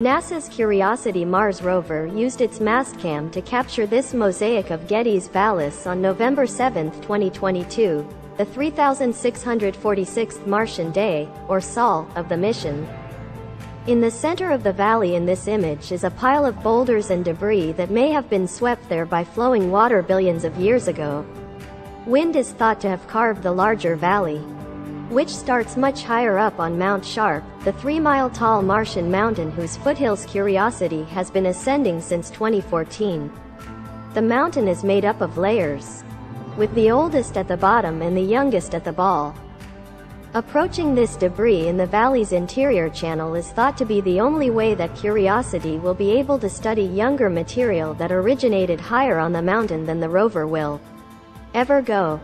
NASA's Curiosity Mars rover used its mastcam to capture this mosaic of Gediz Vallis on November 7, 2022, the 3,646th Martian day, or SOL, of the mission. In the center of the valley in this image is a pile of boulders and debris that may have been swept there by flowing water billions of years ago. Wind is thought to have carved the larger valley, which starts much higher up on Mount Sharp, the 3-mile-tall Martian mountain whose foothills Curiosity has been ascending since 2014. The mountain is made up of layers, with the oldest at the bottom and the youngest at the ball. Approaching this debris in the valley's interior channel is thought to be the only way that Curiosity will be able to study younger material that originated higher on the mountain than the rover will ever go.